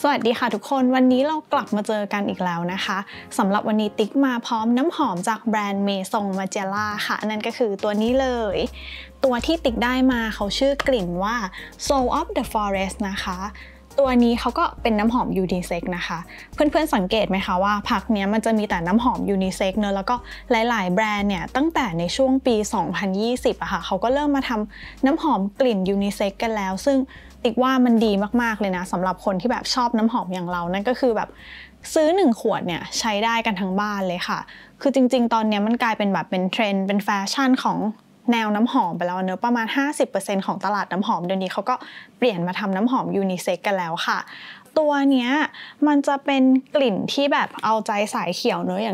สวัสดีค่ะทุกคนวันนี้เรากลับมาเจอกันอีกแล้วนะคะสำหรับวันนี้ติ๊กมาพร้อมน้ำหอมจากแบรนด์ Maison Margiela ค่ะนั่นก็คือตัวนี้เลยตัวที่ติ๊กได้มาเขาชื่อกลิ่นว่า Soul of the Forest นะคะตัวนี้เขาก็เป็นน้ำหอมยูนิเซ็กนะคะเพื่อนๆสังเกตไหมคะว่าพักนี้มันจะมีแต่น้ำหอมยูนิเซ็กเนอะแล้วก็หลายๆแบรนด์เนี่ยตั้งแต่ในช่วงปี 2020 อะค่ะเขาก็เริ่มมาทำน้ำหอมกลิ่นยูนิเซ็กกันแล้วซึ่งติ๊กว่ามันดีมากๆเลยนะสำหรับคนที่แบบชอบน้ำหอมอย่างเรานั่นก็คือแบบซื้อ1ขวดเนี่ยใช้ได้กันทั้งบ้านเลยค่ะคือจริงๆตอนนี้มันกลายเป็นแบบเป็นเทรนด์เป็นแฟชั่นของแนวน้ำหอมไปแล้วเนอะประมาณ 50% ของตลาดน้ำหอมเดี๋ยวนี้เขาก็เปลี่ยนมาทำน้ำหอมยูนิเซ็กกันแล้วค่ะตัวเนี้ยมันจะเป็นกลิ่นที่แบบเอาใจสายเขียวเนอะอย่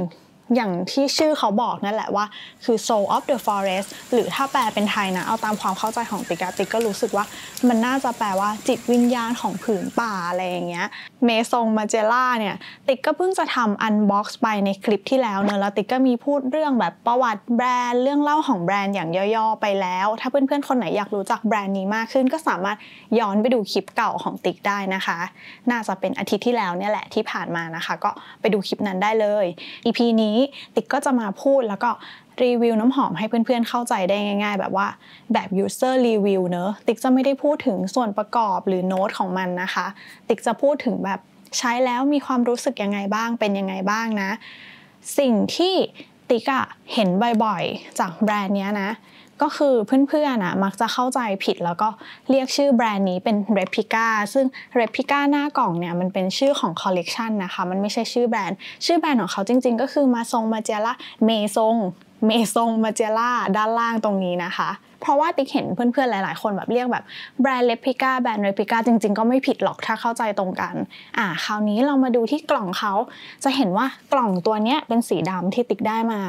างที่ชื่อเขาบอกนั่นแหละว่าคือ Soul of the Forest หรือถ้าแปลเป็นไทยนะเอาตามความเข้าใจของติ๊กก็รู้สึกว่ามันน่าจะแปลว่าจิตวิญญาณของผืนป่าอะไรอย่างเงี้ย Maison Margiela เนี่ยติ๊กก็เพิ่งจะทำ Unbox ไปในคลิปที่แล้วเนอะแล้วติ๊กก็มีพูดเรื่องแบบประวัติแบรนด์เรื่องเล่าของแบรนด์อย่างย่อๆไปแล้วถ้าเพื่อนๆคนไหนอยากรู้จักแบรนด์นี้มากขึ้นก็สามารถย้อนไปดูคลิปเก่าของติ๊กได้นะคะน่าจะเป็นอาทิตย์ที่แล้วเนี่ยแหละที่ผ่านมานะคะก็ไปดูคลิปนั้นได้เลย EP นี้ติ๊กก็จะมาพูดแล้วก็รีวิวน้ำหอมให้เพื่อนๆเข้าใจได้ง่ายๆแบบว่าแบบ user review เนอะติ๊กจะไม่ได้พูดถึงส่วนประกอบหรือโน้ตของมันนะคะติ๊กจะพูดถึงแบบใช้แล้วมีความรู้สึกยังไงบ้างเป็นยังไงบ้างนะสิ่งที่ติ๊กอะเห็นบ่อยๆจากแบรนด์เนี้ยนะก็คือเพื่อนๆมักจะเข้าใจผิดแล้วก็เรียกชื่อแบรนด์นี้เป็น Replica ซึ่ง Replica หน้ากล่องเนี่ยมันเป็นชื่อของคอลเลกชันนะคะมันไม่ใช่ชื่อแบรนด์ของเขาจริงๆก็คือMaison Margiela Maison Margiela ด้านล่างตรงนี้นะคะเพราะว่าติ๊กเห็นเพื่อนๆหลายๆคนแบบเรียกแบบแบรนด์ Replica แบรนด์ Replica จริงๆก็ไม่ผิดหรอกถ้าเข้าใจตรงกันคราวนี้เรามาดูที่กล่องเขาจะเห็นว่ากล่องตัวเนี้ยเป็นสีดำที่ติ๊กได้มา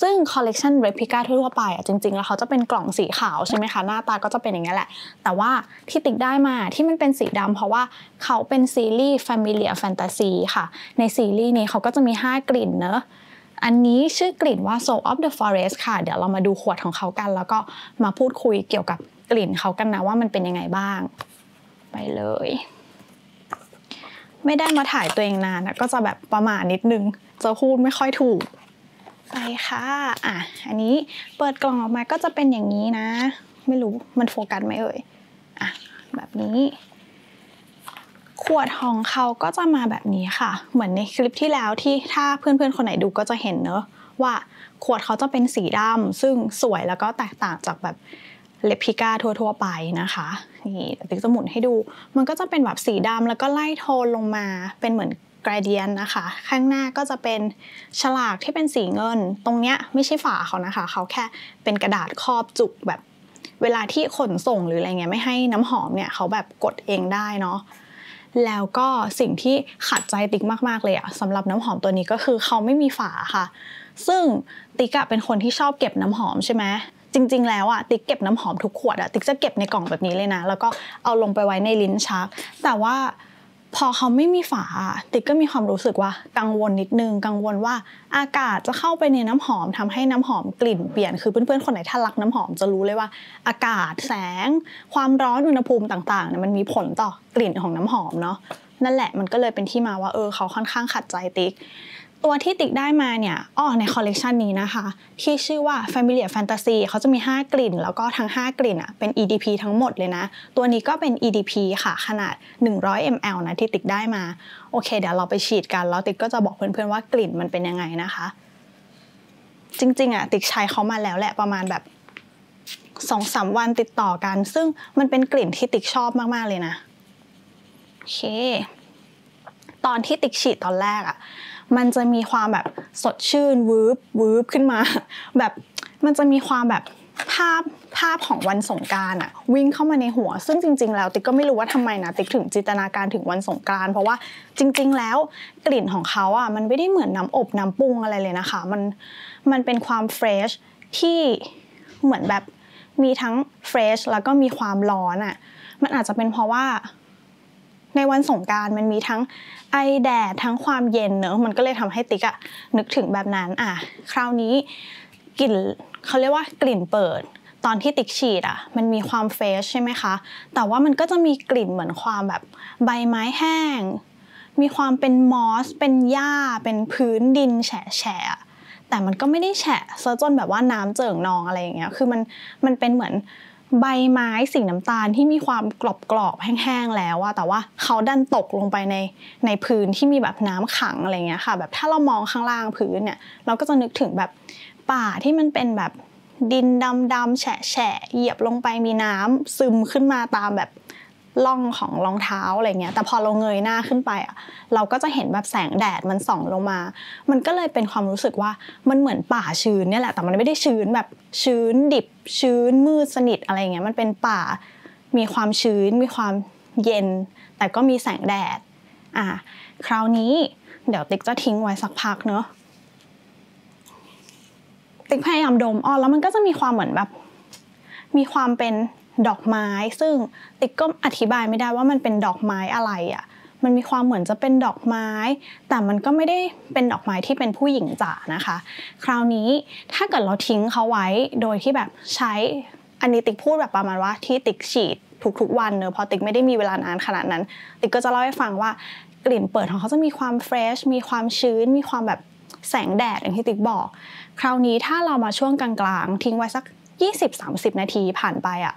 ซึ่งคอลเลกชัน Replica ทั่วไปจริงๆแล้วเขาจะเป็นกล่องสีขาวใช่ไหมคะหน้าตาก็จะเป็นอย่างนี้แหละแต่ว่าที่ติ๊กได้มาที่มันเป็นสีดำเพราะว่าเขาเป็นซีรีส์ Familia Fantasy ค่ะในซีรีส์นี้เขาก็จะมี5กลิ่นเนอะอันนี้ชื่อกลิ่นว่า Soul of the Forest ค่ะเดี๋ยวเรามาดูขวดของเขากันแล้วก็มาพูดคุยเกี่ยวกับกลิ่นเขากันนะว่ามันเป็นยังไงบ้างไปเลยไม่ได้มาถ่ายตัวเองนานนะก็จะแบบประมาทนิดนึงจะพูดไม่ค่อยถูกไปค่ะอันนี้เปิดกล่องออกมาก็จะเป็นอย่างนี้นะไม่รู้มันโฟกัสไหมเอ่ยแบบนี้ขวดของเขาก็จะมาแบบนี้ค่ะเหมือนในคลิปที่แล้วที่ถ้าเพื่อนๆคนไหนดูก็จะเห็นเนอะว่าขวดเขาจะเป็นสีดำซึ่งสวยแล้วก็แตกต่างจากแบบReplicaทั่วๆไปนะคะนี่ติ๊กจะหมุนให้ดูมันก็จะเป็นแบบสีดำแล้วก็ไล่โทนลงมาเป็นเหมือนgradient นะคะข้างหน้าก็จะเป็นฉลากที่เป็นสีเงินตรงเนี้ยไม่ใช่ฝาเขานะคะเขาแค่เป็นกระดาษครอบจุกแบบเวลาที่ขนส่งหรืออะไรเงี้ยไม่ให้น้ำหอมเนี่ยเขาแบบกดเองได้เนาะแล้วก็สิ่งที่ขัดใจติ๊กมากๆเลยสำหรับน้ำหอมตัวนี้ก็คือเขาไม่มีฝาค่ะซึ่งติ๊กเป็นคนที่ชอบเก็บน้ำหอมใช่ไหมจริงๆแล้วติ๊กเก็บน้ำหอมทุกขวดติ๊กจะเก็บในกล่องแบบนี้เลยนะแล้วก็เอาลงไปไว้ในลิ้นชักแต่ว่าพอเขาไม่มีฝาติ๊กก็มีความรู้สึกว่ากังวลนิดนึงกังวลว่าอากาศจะเข้าไปในน้ำหอมทำให้น้ำหอมกลิ่นเปลี่ยนคือเพื่อนๆคนไหนถ้ารักน้ำหอมจะรู้เลยว่าอากาศแสงความร้อนอุณหภูมิต่างๆมันมีผลต่อกลิ่นของน้ำหอมเนาะนั่นแหละมันก็เลยเป็นที่มาว่าเขาค่อนข้างขัดใจติ๊กตัวที่ติ๊กได้มาเนี่ยในคอลเลกชันนี้นะคะที่ชื่อว่า Familia Fantasy เขาจะมี5กลิ่นแล้วก็ทั้ง5กลิ่นเป็น EDP ทั้งหมดเลยนะตัวนี้ก็เป็น EDP ค่ะขนาด100 ml นะที่ติ๊กได้มาโอเคเดี๋ยวเราไปฉีดกันแล้วติ๊กก็จะบอกเพื่อนๆว่ากลิ่นมันเป็นยังไงนะคะจริงๆติ๊กใช้เขามาแล้วแหละประมาณแบบ 2-3 วันติดต่อกันซึ่งมันเป็นกลิ่นที่ติ๊กชอบมากๆเลยนะโอเคตอนที่ติ๊กฉีดตอนแรกมันจะมีความแบบสดชื่นวืบวืบขึ้นมาแบบมันจะมีความแบบภาพของวันสงกรานต์วิ่งเข้ามาในหัวซึ่งจริงๆแล้วติ๊กก็ไม่รู้ว่าทำไมนะติ๊กถึงจินตนาการถึงวันสงกรานต์เพราะว่าจริงๆแล้วกลิ่นของเขามันไม่ได้เหมือนน้ำอบน้ำปรุงอะไรเลยนะคะมันเป็นความเฟรชที่เหมือนแบบมีทั้งเฟรชแล้วก็มีความร้อนมันอาจจะเป็นเพราะว่าในวันสงกรานต์มันมีทั้งไอแดดทั้งความเย็นเนอะมันก็เลยทำให้ติ๊กนึกถึงแบบนั้นคราวนี้กลิ่นเขาเรียกว่ากลิ่นเปิด ตอนที่ติ๊กฉีดอะมันมีความเฟชใช่ไหมคะแต่ว่ามันก็จะมีกลิ่นเหมือนความแบบใบไม้แห้งมีความเป็นมอสเป็นหญ้าเป็นพื้นดินแฉะแต่มันก็ไม่ได้แฉะซะจนแบบว่าน้ำเจิ่งนองอะไรอย่างเงี้ยคือมันเป็นเหมือนใบไม้สีน้ำตาลที่มีความกรอบๆแห้งๆแล้วอะแต่ว่าเขาดันตกลงไปในพื้นที่มีแบบน้ำขังอะไรเงี้ยค่ะแบบถ้าเรามองข้างล่างพื้นเนี่ยเราก็จะนึกถึงแบบป่าที่มันเป็นแบบดินดำๆแฉะๆเหยียบลงไปมีน้ำซึมขึ้นมาตามแบบร่องของรองเท้าอะไรเงี้ยแต่พอเราเงยหน้าขึ้นไปอะเราก็จะเห็นแบบแสงแดดมันส่องลงมามันก็เลยเป็นความรู้สึกว่ามันเหมือนป่าชื้นเนี่ยแหละแต่มันไม่ได้ชื้นแบบชื้นดิบชื้นมืดสนิทอะไรเงี้ยมันเป็นป่ามีความชื้นมีความเย็นแต่ก็มีแสงแดดคราวนี้เดี๋ยวติ๊กจะทิ้งไว้สักพักเนาะติ๊กพยายามดมแล้วมันก็จะมีความเหมือนแบบมีความเป็นดอกไม้ซึ่งติ๊กก็อธิบายไม่ได้ว่ามันเป็นดอกไม้อะไรอ่ะมันมีความเหมือนจะเป็นดอกไม้แต่มันก็ไม่ได้เป็นดอกไม้ที่เป็นผู้หญิงจ๋านะคะคราวนี้ถ้าเกิดเราทิ้งเขาไว้โดยที่แบบใช้อันนี้ติ๊กพูดแบบประมาณว่าที่ติ๊กฉีดทุกวันเนอะเพราะติ๊กไม่ได้มีเวลานานขนาดนั้นติ๊กก็จะเล่าให้ฟังว่ากลิ่นเปิดของเขาจะมีความเฟรชมีความชื้นมีความแบบแสงแดดอย่างที่ติ๊กบอกคราวนี้ถ้าเรามาช่วงกลางๆทิ้งไว้สัก20-30 นาทีผ่านไปอ่ะ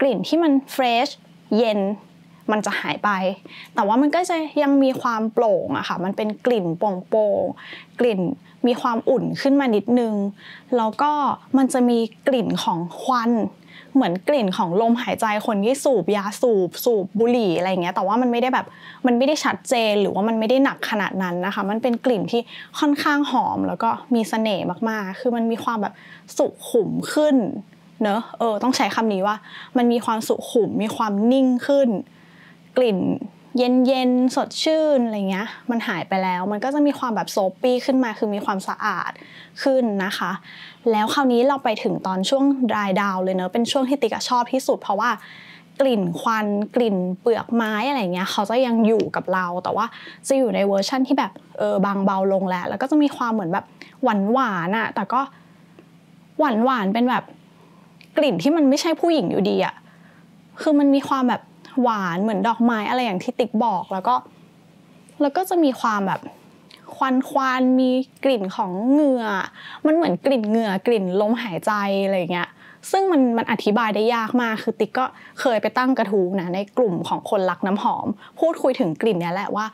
กลิ่นที่มันเฟรชเย็นมันจะหายไปแต่ว่ามันก็จะยังมีความโปร่งอะค่ะมันเป็นกลิ่นโปร่งๆกลิ่นมีความอุ่นขึ้นมานิดนึงแล้วก็มันจะมีกลิ่นของควันเหมือนกลิ่นของลมหายใจคนที่สูบยาสูบบุหรี่อะไรเงี้ยแต่ว่ามันไม่ได้แบบมันไม่ได้ชัดเจนหรือว่ามันไม่ได้หนักขนาดนั้นนะคะมันเป็นกลิ่นที่ค่อนข้างหอมแล้วก็มีเสน่ห์มากๆคือมันมีความแบบสุขุมขึ้นเนอะต้องใช้คำนี้ว่ามันมีความสุขุมมีความนิ่งขึ้นกลิ่นเย็นๆสดชื่นอะไรเงี้ยมันหายไปแล้วมันก็จะมีความแบบโซปี้ขึ้นมาคือมีความสะอาดขึ้นนะคะแล้วคราวนี้เราไปถึงตอนช่วงดรายดาวเลยเนอะเป็นช่วงที่ติ๊กชอบที่สุดเพราะว่ากลิ่นควันกลิ่นเปลือกไม้อะไรเงี้ยเขาจะยังอยู่กับเราแต่ว่าจะอยู่ในเวอร์ชั่นที่แบบบางเบาลงแล้วก็จะมีความเหมือนแบบหวานๆอะแต่ก็หวานเป็นแบบกลิ่นที่มันไม่ใช่ผู้หญิงอยู่ดีอะคือมันมีความแบบหวานเหมือนดอกไม้อะไรอย่างที่ติ๊กบอกแล้วก็จะมีความแบบควันมีกลิ่นของเหงื่อมันเหมือนกลิ่นเหงื่อกลิ่นลมหายใจอะไรเงี้ยซึ่งมันอธิบายได้ยากมากคือติ๊กก็เคยไปตั้งกระทู้นะในกลุ่มของคนรักน้ำหอมพูดคุยถึงกลิ่นนี้แหละว่า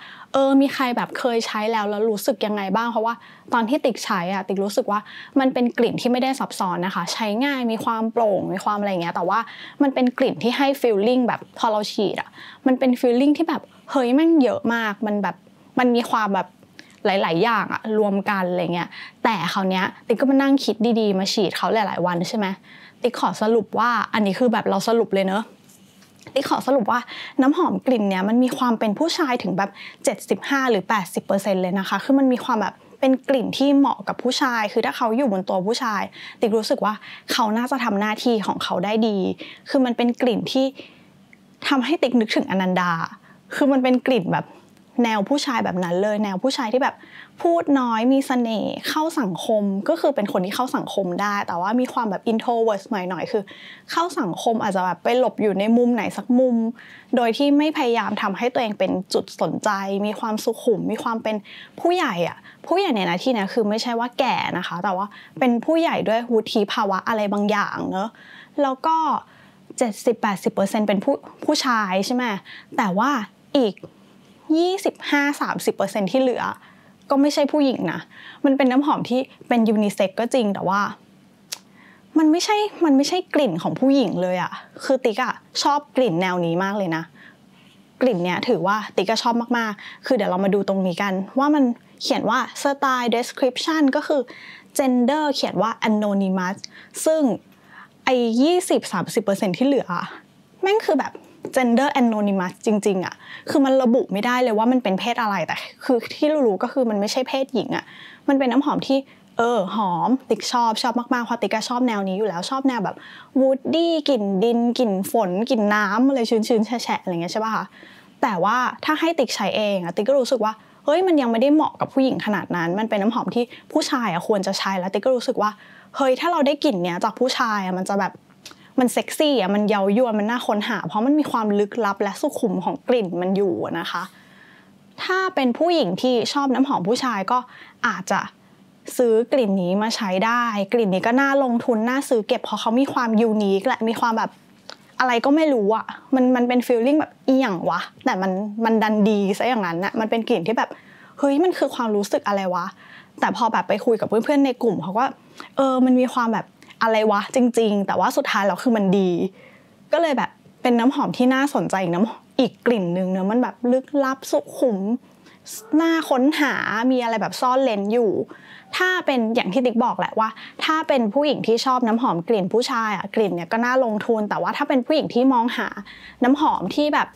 มีใครแบบเคยใช้แล้วรู้สึกยังไงบ้างเพราะว่าตอนที่ติ๊กใช้อะติ๊กรู้สึกว่ามันเป็นกลิ่นที่ไม่ได้ซับซ้อนนะคะใช้ง่ายมีความโปร่งมีความอะไรเงี้ยแต่ว่ามันเป็นกลิ่นที่ให้ฟีลลิ่งแบบพอเราฉีดอะมันเป็นฟีลลิ่งที่แบบเฮ้ยแม่งเยอะมากมันแบบมันมีความแบบหลายๆอย่างอะรวมกันอะไรเงี้ยแต่คราวเนี้ยติ๊กก็มานั่งคิดดีๆมาฉีดเขาหลายๆวันใช่ไหมติ๊กขอสรุปว่าอันนี้คือแบบเราสรุปเลยเนอะติ๊กขอสรุปว่าน้ำหอมกลิ่นเนี้ยมันมีความเป็นผู้ชายถึงแบบ75หรือ 80% เลยนะคะคือมันมีความแบบเป็นกลิ่นที่เหมาะกับผู้ชายคือถ้าเขาอยู่บนตัวผู้ชายติ๊กรู้สึกว่าเขาน่าจะทำหน้าที่ของเขาได้ดีคือมันเป็นกลิ่นที่ทำให้ติ๊กนึกถึงอนันดาคือมันเป็นกลิ่นแบบแนวผู้ชายแบบนั้นเลยแนวผู้ชายที่แบบพูดน้อยมีเสน่ห์เข้าสังคมก็คือเป็นคนที่เข้าสังคมได้แต่ว่ามีความแบบ introvert หน่อยคือเข้าสังคมอาจจะแบบไปหลบอยู่ในมุมไหนสักมุมโดยที่ไม่พยายามทำให้ตัวเองเป็นจุดสนใจมีความสุขุมมีความเป็นผู้ใหญ่ในหน้าที่นะคือไม่ใช่ว่าแก่นะคะแต่ว่าเป็นผู้ใหญ่ด้วยวุฒิภาวะอะไรบางอย่างเนอะแล้วก็ 70-80% เป็นผู้ชายใช่ไหมแต่ว่าอีก25-30% ที่เหลือก็ไม่ใช่ผู้หญิงนะมันเป็นน้ำหอมที่เป็นยูนิเซ็กก็จริงแต่ว่ามันไม่ใช่กลิ่นของผู้หญิงเลยอะคือติ๊กอะชอบกลิ่นแนวนี้มากเลยนะกลิ่นเนี้ยถือว่าติ๊กก็ชอบมากๆคือเดี๋ยวเรามาดูตรงนี้กันว่ามันเขียนว่า style description ก็คือ gender เขียนว่า anonymous ซึ่งไอ้ 20-30% ที่เหลือแม่งคือแบบgender anonymous จริงๆอะคือมันระบุไม่ได้เลยว่ามันเป็นเพศอะไรแต่คือที่รู้ๆก็คือมันไม่ใช่เพศหญิงอะมันเป็นน้ำหอมที่หอมติ๊กชอบมากๆเพราะติ๊กชอบแนวนี้อยู่แล้วชอบแนวแบบวูดดี้กลิ่นดินกลิ่นฝนกลิ่นน้ำอะไรชื้นๆแฉะๆอะไรเงี้ยใช่ป่ะคะแต่ว่าถ้าให้ติ๊กใช้เองอะติ๊กก็รู้สึกว่าเฮ้ยมันยังไม่ได้เหมาะกับผู้หญิงขนาดนั้นมันเป็นน้ำหอมที่ผู้ชายอะควรจะใช้แล้วติ๊กก็รู้สึกว่าเฮ้ยถ้าเราได้กลิ่นเนี้ยจากผู้ชายอะมันจะแบบ มันเซ็กซี่อ่ะมันเย้ายวนมันน่าค้นหาเพราะมันมีความลึกลับและสุขุมของกลิ่นมันอยู่นะคะถ้าเป็นผู้หญิงที่ชอบน้ำหอมผู้ชายก็อาจจะซื้อกลิ่นนี้มาใช้ได้กลิ่นนี้ก็น่าลงทุนน่าซื้อเก็บเพราะเขามีความยูนิคแหละมีความแบบอะไรก็ไม่รู้อ่ะมันเป็นฟีลลิ่งแบบอีหยังวะแต่มันดันดีซะอย่างนั้นนะมันเป็นกลิ่นที่แบบเฮ้ยมันคือความรู้สึกอะไรวะแต่พอแบบไปคุยกับเพื่อนๆในกลุ่มเขาก็มันมีความแบบอะไรวะจริงๆแต่ว่าสุดท้ายแล้วคือมันดีก็เลยแบบเป็นน้ำหอมที่น่าสนใจอีกกลิ่นหนึ่งเนอะมันแบบลึกลับสุขุมน่าค้นหามีอะไรแบบซ่อนเร้นอยู่ถ้าเป็นอย่างที่ติ๊กบอกแหละว่าถ้าเป็นผู้หญิงที่ชอบน้ำหอมกลิ่นผู้ชายอ่ะกลิ่นเนี่ยก็น่าลงทุนแต่ว่าถ้าเป็นผู้หญิงที่มองหาน้ำหอมที่แบบ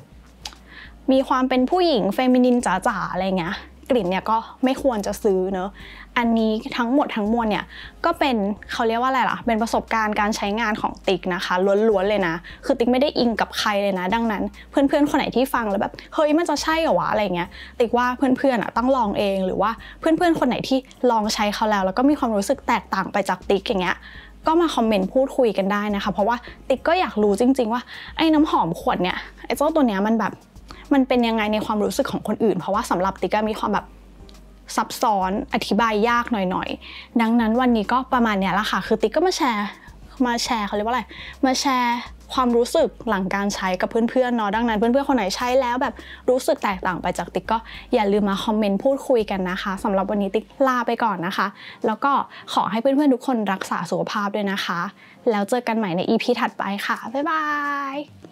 มีความเป็นผู้หญิงเฟมินินจ๋าๆอะไรเงี้ยกลิ่นเนี่ยก็ไม่ควรจะซื้อเนอะอันนี้ทั้งหมดทั้งมวลเนี่ยก็เป็นเขาเรียกว่าอะไรล่ะเป็นประสบการณ์การใช้งานของติ๊กนะคะล้วนๆเลยนะคือติ๊กไม่ได้อิงกับใครเลยนะดังนั้นเพื่อนๆคนไหนที่ฟังแล้วแบบเฮ้ยมันจะใช่เหรอวะอะไรเงี้ยติ๊กว่าเพื่อนๆอ่ะต้องลองเองหรือว่าเพื่อนๆคนไหนที่ลองใช้เขาแล้วก็มีความรู้สึกแตกต่างไปจากติ๊กอย่างเงี้ยก็มาคอมเมนต์พูดคุยกันได้นะคะเพราะว่าติ๊กก็อยากรู้จริงๆว่าไอ้น้ำหอมขวดเนี่ยไอ้เจ้าตัวเนี้ยมันแบบมันเป็นยังไงในความรู้สึกของคนอื่นเพราะว่าสำหรับติ๊กมีความแบบซับซ้อนอธิบายยากหน่อยๆดังนั้นวันนี้ก็ประมาณเนี้ยละค่ะคือติ๊กก็มาแชร์เขาเรียกว่าอะไรมาแชร์ความรู้สึกหลังการใช้กับเพื่อนๆเนาะดังนั้นเพื่อนๆคนไหนใช้แล้วแบบรู้สึกแตกต่างไปจากติ๊กก็อย่าลืมมาคอมเมนต์พูดคุยกันนะคะสำหรับวันนี้ติ๊กลาไปก่อนนะคะแล้วก็ขอให้เพื่อนๆทุกคนรักษาสุขภาพด้วยนะคะแล้วเจอกันใหม่ใน EP ถัดไปค่ะบ๊ายบาย